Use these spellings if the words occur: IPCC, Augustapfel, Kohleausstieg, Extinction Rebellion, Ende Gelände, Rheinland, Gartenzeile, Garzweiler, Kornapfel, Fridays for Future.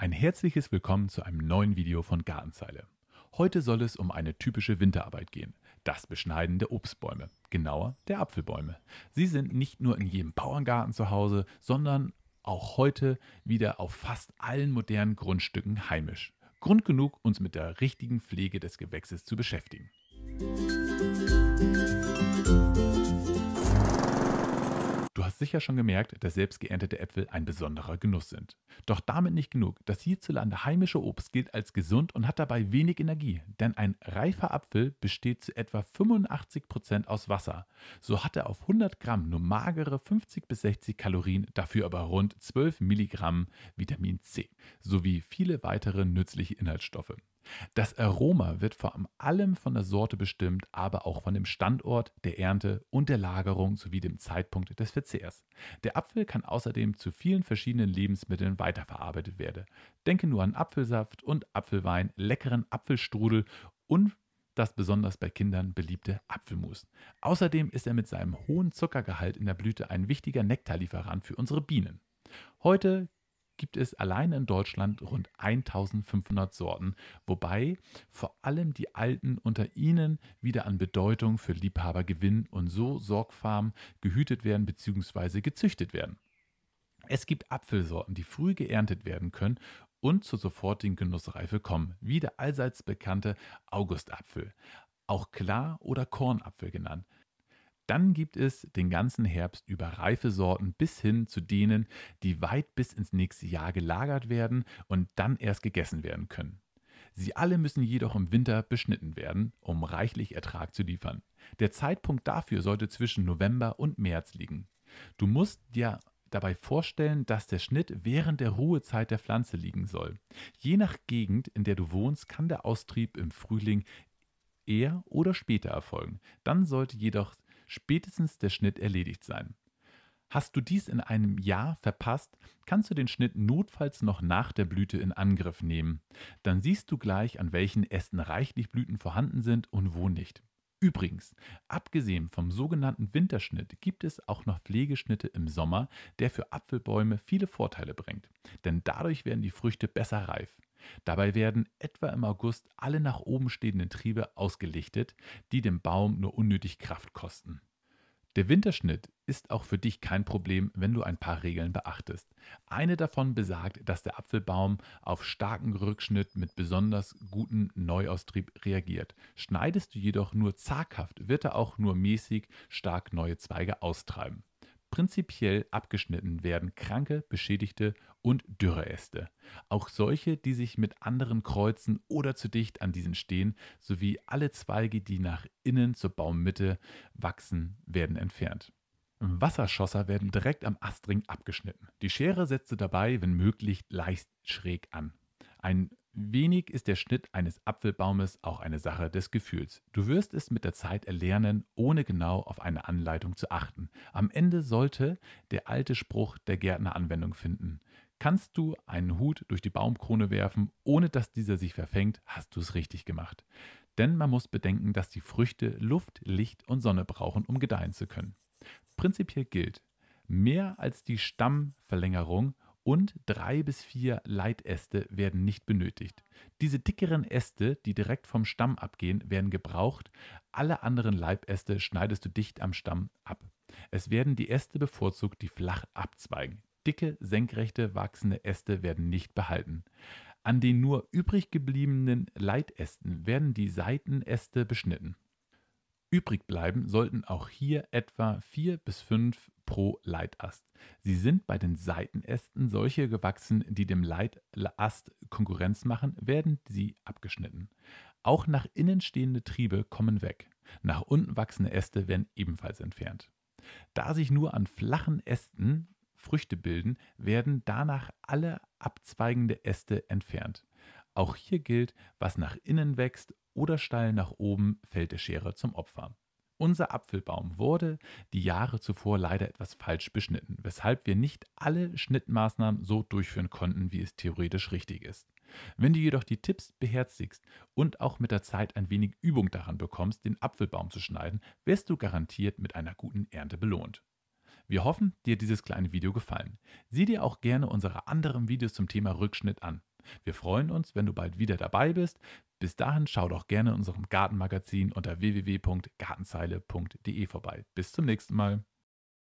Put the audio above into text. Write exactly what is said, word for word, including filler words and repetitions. Ein herzliches Willkommen zu einem neuen Video von Gartenzeile. Heute soll es um eine typische Winterarbeit gehen, das Beschneiden der Obstbäume, genauer der Apfelbäume. Sie sind nicht nur in jedem Bauerngarten zu Hause, sondern auch heute wieder auf fast allen modernen Grundstücken heimisch. Grund genug, uns mit der richtigen Pflege des Gewächses zu beschäftigen. Du hast sicher schon gemerkt, dass selbst geerntete Äpfel ein besonderer Genuss sind. Doch damit nicht genug. Das hierzulande heimische Obst gilt als gesund und hat dabei wenig Energie, denn ein reifer Apfel besteht zu etwa fünfundachtzig Prozent aus Wasser. So hat er auf hundert Gramm nur magere fünfzig bis sechzig Kalorien, dafür aber rund zwölf Milligramm Vitamin C sowie viele weitere nützliche Inhaltsstoffe. Das Aroma wird vor allem von der Sorte bestimmt, aber auch von dem Standort, der Ernte und der Lagerung sowie dem Zeitpunkt des Verzehrs. Der Apfel kann außerdem zu vielen verschiedenen Lebensmitteln weiterverarbeitet werden. Denke nur an Apfelsaft und Apfelwein, leckeren Apfelstrudel und das besonders bei Kindern beliebte Apfelmus. Außerdem ist er mit seinem hohen Zuckergehalt in der Blüte ein wichtiger Nektarlieferant für unsere Bienen. Heute gibt es allein in Deutschland rund eintausendfünfhundert Sorten, wobei vor allem die alten unter ihnen wieder an Bedeutung für Liebhaber gewinnen und so sorgsam gehütet werden bzw. gezüchtet werden. Es gibt Apfelsorten, die früh geerntet werden können und zur sofortigen Genussreife kommen, wie der allseits bekannte Augustapfel, auch Klar- oder Kornapfel genannt. Dann gibt es den ganzen Herbst über reife Sorten bis hin zu denen, die weit bis ins nächste Jahr gelagert werden und dann erst gegessen werden können. Sie alle müssen jedoch im Winter beschnitten werden, um reichlich Ertrag zu liefern. Der Zeitpunkt dafür sollte zwischen November und März liegen. Du musst dir dabei vorstellen, dass der Schnitt während der Ruhezeit der Pflanze liegen soll. Je nach Gegend, in der du wohnst, kann der Austrieb im Frühling eher oder später erfolgen. Dann sollte jedoch spätestens der Schnitt erledigt sein. Hast du dies in einem Jahr verpasst, kannst du den Schnitt notfalls noch nach der Blüte in Angriff nehmen. Dann siehst du gleich, an welchen Ästen reichlich Blüten vorhanden sind und wo nicht. Übrigens, abgesehen vom sogenannten Winterschnitt gibt es auch noch Pflegeschnitte im Sommer, der für Apfelbäume viele Vorteile bringt, denn dadurch werden die Früchte besser reif. Dabei werden etwa im August alle nach oben stehenden Triebe ausgelichtet, die dem Baum nur unnötig Kraft kosten. Der Winterschnitt ist auch für dich kein Problem, wenn du ein paar Regeln beachtest. Eine davon besagt, dass der Apfelbaum auf starken Rückschnitt mit besonders gutem Neuaustrieb reagiert. Schneidest du jedoch nur zaghaft, wird er auch nur mäßig stark neue Zweige austreiben. Prinzipiell abgeschnitten werden kranke, beschädigte und dürre Äste. Auch solche, die sich mit anderen kreuzen oder zu dicht an diesen stehen, sowie alle Zweige, die nach innen zur Baummitte wachsen, werden entfernt. Wasserschosser werden direkt am Astring abgeschnitten. Die Schere setzt du dabei, wenn möglich, leicht schräg an. Ein wenig ist der Schnitt eines Apfelbaumes auch eine Sache des Gefühls. Du wirst es mit der Zeit erlernen, ohne genau auf eine Anleitung zu achten. Am Ende sollte der alte Spruch der Gärtner Anwendung finden. Kannst du einen Hut durch die Baumkrone werfen, ohne dass dieser sich verfängt, hast du es richtig gemacht. Denn man muss bedenken, dass die Früchte Luft, Licht und Sonne brauchen, um gedeihen zu können. Prinzipiell gilt, mehr als die Stammverlängerung und drei bis vier Leitäste werden nicht benötigt. Diese dickeren Äste, die direkt vom Stamm abgehen, werden gebraucht. Alle anderen Leibäste schneidest du dicht am Stamm ab. Es werden die Äste bevorzugt, die flach abzweigen. Dicke, senkrechte, wachsende Äste werden nicht behalten. An den nur übrig gebliebenen Leitästen werden die Seitenäste beschnitten. Übrig bleiben sollten auch hier etwa vier bis fünf pro Leitast. Sie sind bei den Seitenästen solche gewachsen, die dem Leitast Konkurrenz machen, werden sie abgeschnitten. Auch nach innen stehende Triebe kommen weg. Nach unten wachsende Äste werden ebenfalls entfernt. Da sich nur an flachen Ästen Früchte bilden, werden danach alle abzweigende Äste entfernt. Auch hier gilt, was nach innen wächst oder steil nach oben, fällt der Schere zum Opfer. Unser Apfelbaum wurde die Jahre zuvor leider etwas falsch beschnitten, weshalb wir nicht alle Schnittmaßnahmen so durchführen konnten, wie es theoretisch richtig ist. Wenn du jedoch die Tipps beherzigst und auch mit der Zeit ein wenig Übung daran bekommst, den Apfelbaum zu schneiden, wirst du garantiert mit einer guten Ernte belohnt. Wir hoffen, dir hat dieses kleine Video gefallen. Sieh dir auch gerne unsere anderen Videos zum Thema Rückschnitt an. Wir freuen uns, wenn du bald wieder dabei bist. Bis dahin schau doch gerne in unserem Gartenmagazin unter w w w punkt gartenzeile punkt de vorbei. Bis zum nächsten Mal.